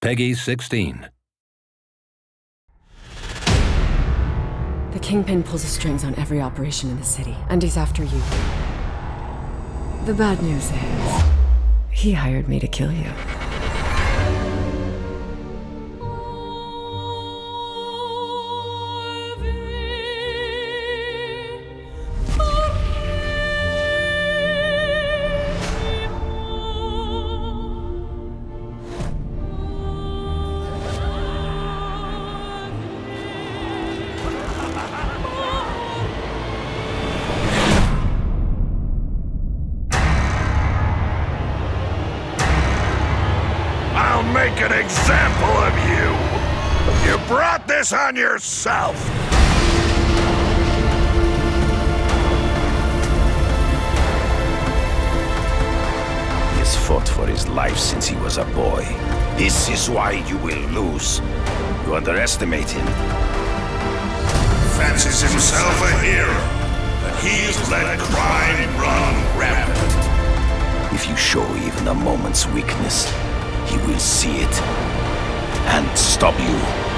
Peggy 16. The Kingpin pulls the strings on every operation in the city, and he's after you. The bad news is, he hired me to kill you. I'll make an example of you! You brought this on yourself! He has fought for his life since he was a boy. This is why you will lose. You underestimate him. Fancies himself a hero, but he's let crime run rampant. If you show even a moment's weakness, he will see it and stop you.